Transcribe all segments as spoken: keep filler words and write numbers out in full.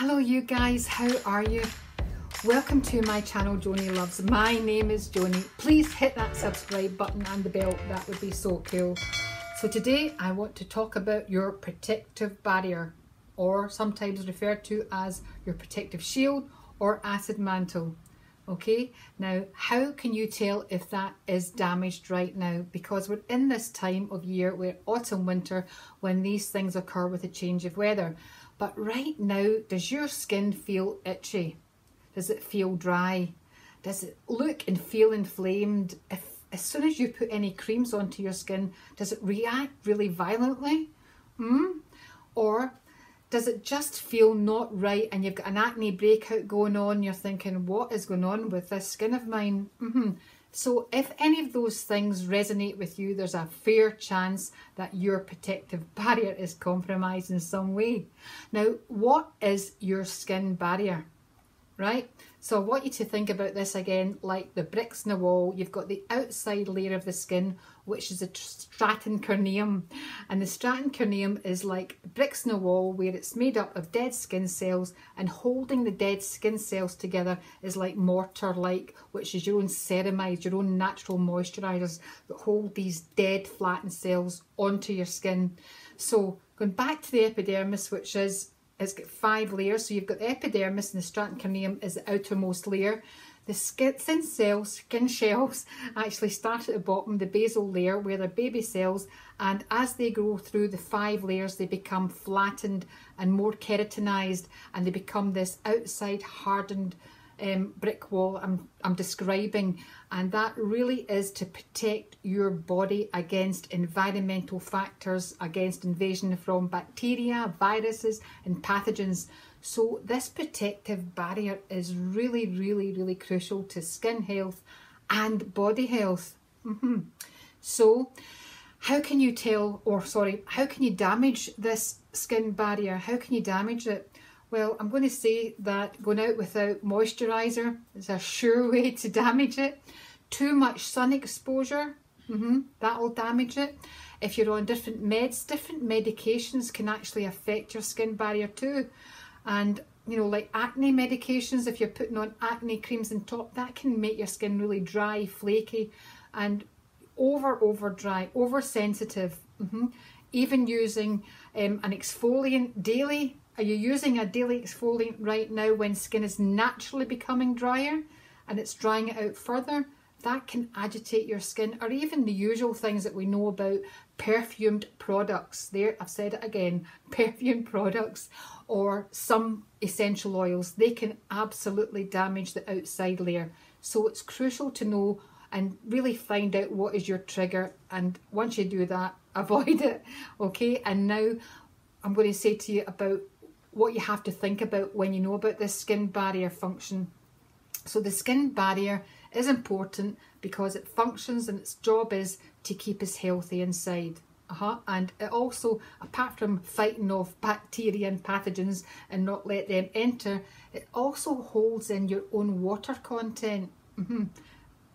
Hello you guys, how are you? Welcome to my channel Joni Loves. My name is Joni. Please hit that subscribe button and the bell, that would be so cool. So today I want to talk about your protective barrier, or sometimes referred to as your protective shield or acid mantle. Okay, now how can you tell if that is damaged right now? Because we're in this time of year, we're autumn, winter, when these things occur with a change of weather. But right now, does your skin feel itchy? Does it feel dry? Does it look and feel inflamed? If, as soon as you put any creams onto your skin, does it react really violently? Mm? Or does it just feel not right and you've got an acne breakout going on? You're thinking, what is going on with this skin of mine? Mm-hmm. So if any of those things resonate with you, there's a fair chance that your protective barrier is compromised in some way. Now, what is your skin barrier? Right? So I want you to think about this again, like the bricks in the wall. You've got the outside layer of the skin, which is the stratum corneum. And the stratum corneum is like bricks in the wall, where it's made up of dead skin cells, and holding the dead skin cells together is like mortar-like, which is your own ceramides, your own natural moisturisers that hold these dead flattened cells onto your skin. So going back to the epidermis, which is It's got five layers, so you've got the epidermis, and the stratum corneum is the outermost layer. The skin cells, skin shells, actually start at the bottom, the basal layer, where they're baby cells, and as they grow through the five layers, they become flattened and more keratinized, and they become this outside hardened um, brick wall I'm, I'm describing, and that really is to protect your body against environmental factors, against invasion from bacteria, viruses and pathogens. So this protective barrier is really, really, really crucial to skin health and body health. Mm-hmm. So how can you tell, or sorry, how can you damage this skin barrier? How can you damage it? Well, I'm going to say that going out without moisturiser is a sure way to damage it. Too much sun exposure, mm-hmm, that'll damage it. If you're on different meds, different medications can actually affect your skin barrier too. And, you know, like acne medications, if you're putting on acne creams and top, that can make your skin really dry, flaky, and over, over dry, oversensitive. Mm-hmm. Even using um, an exfoliant daily. Are you using a daily exfoliant right now when skin is naturally becoming drier and it's drying it out further? That can agitate your skin, or even the usual things that we know about, perfumed products. There, I've said it again, perfumed products or some essential oils. They can absolutely damage the outside layer. So it's crucial to know and really find out what is your trigger. And once you do that, avoid it, okay? And now I'm going to say to you about what you have to think about when you know about this skin barrier function. So the skin barrier is important because it functions, and its job is to keep us healthy inside. Uh-huh. And it also, apart from fighting off bacteria and pathogens and not let them enter, it also holds in your own water content, mm-hmm,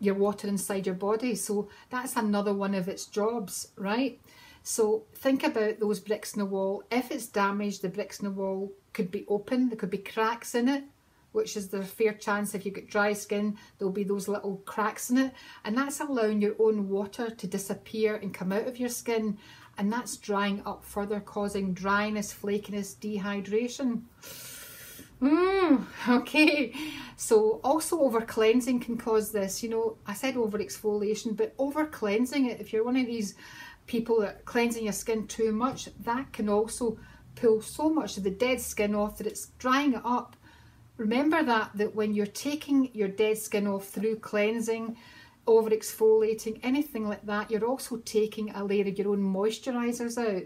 your water inside your body. So that's another one of its jobs, right? So think about those bricks in the wall. If it's damaged, the bricks in the wall could be open, there could be cracks in it, which is the fair chance if you get dry skin, there'll be those little cracks in it. And that's allowing your own water to disappear and come out of your skin. And that's drying up further, causing dryness, flakiness, dehydration. Mm, okay, so also over cleansing can cause this. You know, I said over exfoliation, but over cleansing it, if you're one of these people that are cleansing your skin too much, that can also pull so much of the dead skin off that it's drying it up. Remember that that when you're taking your dead skin off through cleansing, over exfoliating, anything like that, you're also taking a layer of your own moisturisers out.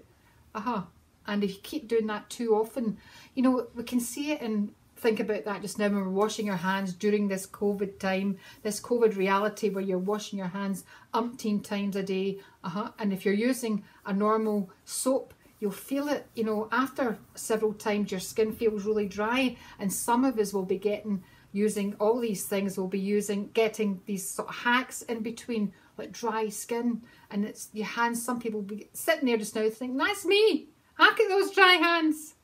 Uh-huh. And if you keep doing that too often, you know, we can see it in, think about that just now when we're washing our hands during this COVID time, this COVID reality where you're washing your hands umpteen times a day. Uh-huh. And if you're using a normal soap, you'll feel it, you know, after several times your skin feels really dry, and some of us will be getting, using all these things, will be using, getting these sort of hacks in between, like dry skin, and it's your hands, some people will be sitting there just now thinking, that's me, I've got those dry hands.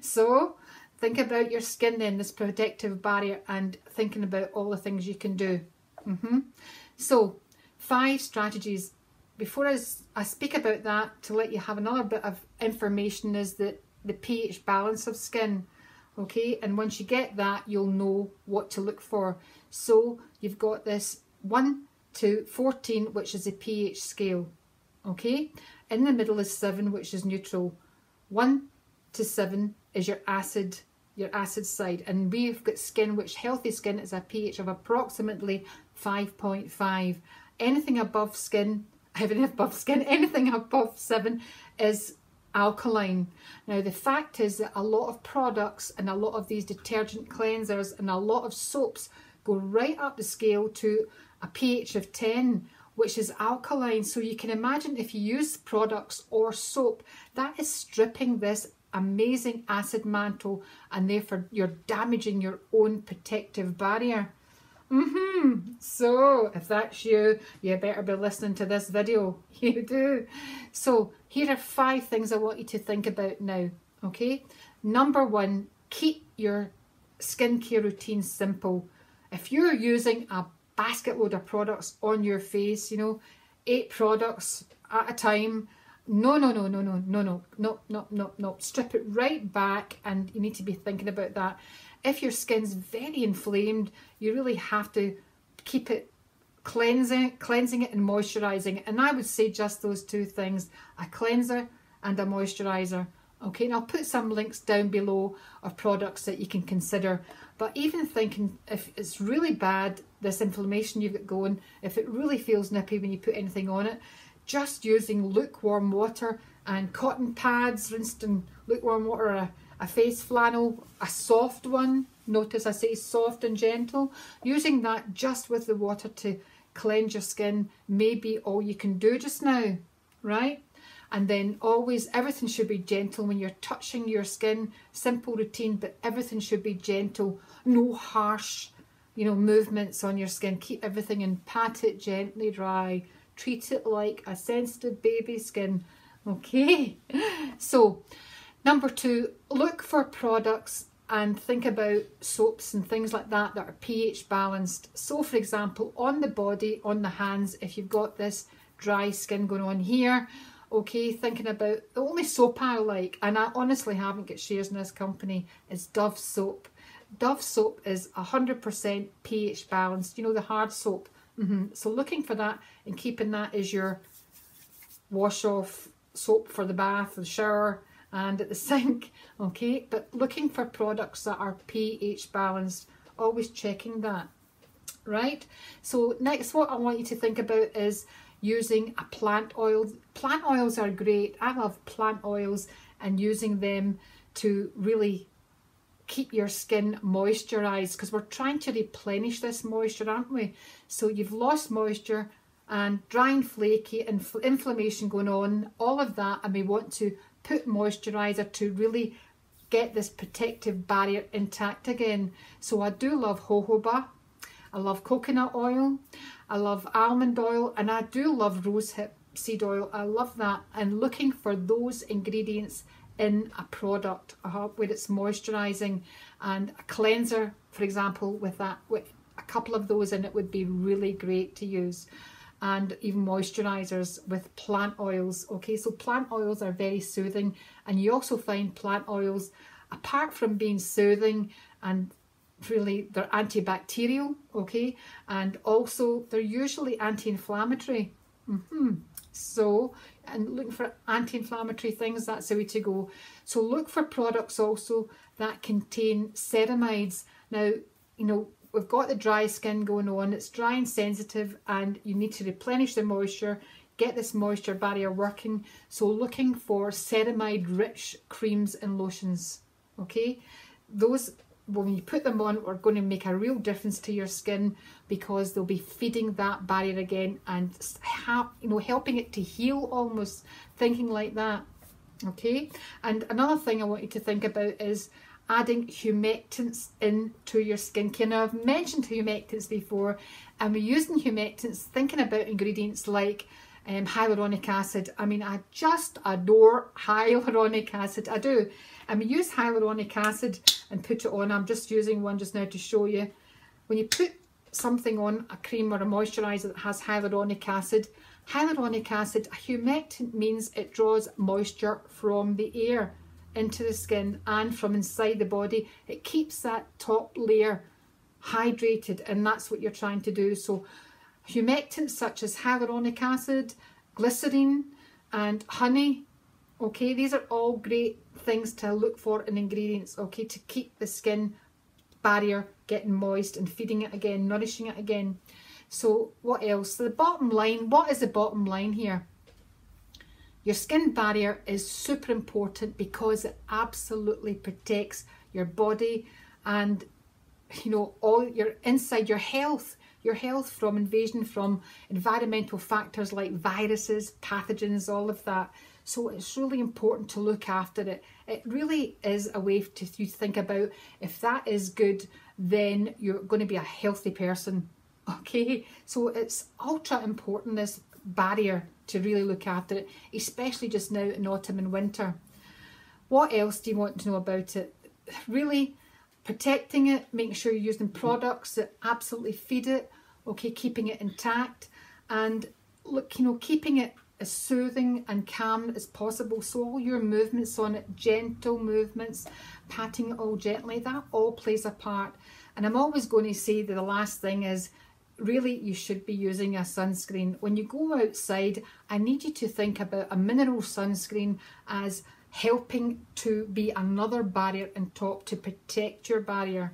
So Think about your skin then, this protective barrier, and thinking about all the things you can do. Mm-hmm. So five strategies. Before I, I speak about that, to let you have another bit of information is that the pH balance of skin, okay? And once you get that, you'll know what to look for. So you've got this one to fourteen, which is the pH scale, okay? In the middle is seven, which is neutral. one to seven is your acid, your acid side. And we've got skin, which healthy skin is a pH of approximately five point five. Anything above skin, Even above skin, anything above seven is alkaline. Now the fact is that a lot of products and a lot of these detergent cleansers and a lot of soaps go right up the scale to a pH of ten, which is alkaline. So you can imagine if you use products or soap, that is stripping this amazing acid mantle, and therefore you're damaging your own protective barrier. Mm-hmm. So if that's you, you better be listening to this video. You do. So here are five things I want you to think about now. Okay. Number one, keep your skincare routine simple. If you're using a basket load of products on your face, you know, eight products at a time, no, no, no, no, no, no, no, no, no, no, no. Strip it right back, and you need to be thinking about that. If your skin's very inflamed, you really have to keep it cleansing, cleansing it and moisturising it. And I would say just those two things, a cleanser and a moisturiser. Okay, and I'll put some links down below of products that you can consider. But even thinking if it's really bad, this inflammation you've got going, if it really feels nippy when you put anything on it, just using lukewarm water and cotton pads, rinsed in lukewarm water, or a, a face flannel, a soft one. Notice I say soft and gentle. Using that just with the water to cleanse your skin may be all you can do just now, right? And then always, everything should be gentle when you're touching your skin. Simple routine, but everything should be gentle. No harsh, you know, movements on your skin. Keep everything and pat it gently dry. Treat it like a sensitive baby skin. Okay, so number two, look for products and think about soaps and things like that that are pH balanced. So for example, on the body, on the hands, if you've got this dry skin going on here, okay, thinking about the only soap I like, and I honestly haven't got shares in this company, is Dove soap. Dove soap is one hundred percent pH balanced, you know, the hard soap. Mm-hmm. So looking for that and keeping that as your wash-off soap for the bath, the shower and at the sink, okay? But looking for products that are pH balanced, always checking that, right? So next, what I want you to think about is using a plant oil. Plant oils are great. I love plant oils and using them to really keep your skin moisturized, because we're trying to replenish this moisture, aren't we? So you've lost moisture and dry and flaky and inflammation going on, all of that, and we want to put moisturizer to really get this protective barrier intact again. So I do love jojoba, I love coconut oil, I love almond oil, and I do love rosehip seed oil. I love that, and looking for those ingredients in a product uh, where it's moisturizing, and a cleanser, for example, with that, with a couple of those in it would be really great to use, and even moisturizers with plant oils. Okay, so plant oils are very soothing, and you also find plant oils, apart from being soothing and really they're antibacterial, okay, and also they're usually anti-inflammatory. Mm-hmm. So, and looking for anti-inflammatory things, that's the way to go. So look for products also that contain ceramides. Now, you know, we've got the dry skin going on, it's dry and sensitive, and you need to replenish the moisture, get this moisture barrier working. So looking for ceramide-rich creams and lotions, okay? Those, when you put them on, are going to make a real difference to your skin, because they'll be feeding that barrier again and ha you know, helping it to heal, almost thinking like that, okay? And another thing I want you to think about is adding humectants into your skincare. Now I've mentioned humectants before, and we're using humectants, thinking about ingredients like Um, hyaluronic acid. I mean, I just adore hyaluronic acid. I do. And we use hyaluronic acid and put it on. I'm just using one just now to show you. When you put something on, a cream or a moisturiser that has hyaluronic acid, hyaluronic acid, a humectant, means it draws moisture from the air into the skin and from inside the body. It keeps that top layer hydrated, and that's what you're trying to do. So humectants such as hyaluronic acid, glycerine and honey, okay, these are all great things to look for in ingredients, okay, to keep the skin barrier getting moist and feeding it again, nourishing it again. So what else? The bottom line, what is the bottom line here? Your skin barrier is super important because it absolutely protects your body and, you know, all your inside, your health, your health from invasion, from environmental factors like viruses, pathogens, all of that. So it's really important to look after it. It really is a way to you think about, if that is good, then you're going to be a healthy person. Okay, so it's ultra important, this barrier, to really look after it, especially just now in autumn and winter. What else do you want to know about it? Really protecting it, making sure you're using products that absolutely feed it, okay, keeping it intact, and look, you know, keeping it as soothing and calm as possible. So all your movements on it, gentle movements, patting it all gently, that all plays a part. And I'm always going to say that the last thing is, really, you should be using a sunscreen. When you go outside, I need you to think about a mineral sunscreen as helping to be another barrier on top to protect your barrier.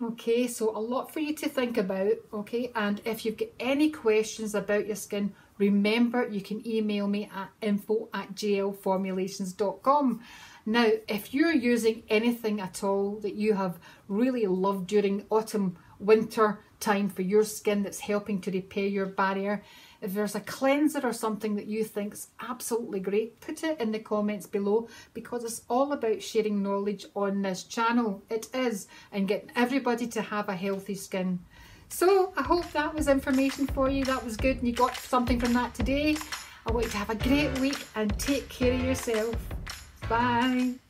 Okay, so a lot for you to think about, okay? And if you've got any questions about your skin, remember you can email me at info at j l formulations dot com. Now, if you're using anything at all that you have really loved during autumn, winter time for your skin that's helping to repair your barrier, if there's a cleanser or something that you think's absolutely great, put it in the comments below, because it's all about sharing knowledge on this channel. It is, and getting everybody to have a healthy skin. So I hope that was information for you, that was good, and you got something from that today. I want you to have a great week and take care of yourself. Bye.